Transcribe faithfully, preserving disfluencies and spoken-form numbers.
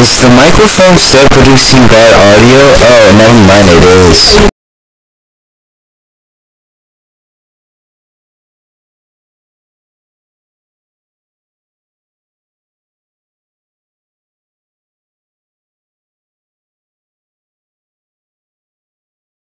Is the microphone still producing bad audio? Oh, never mind, it is.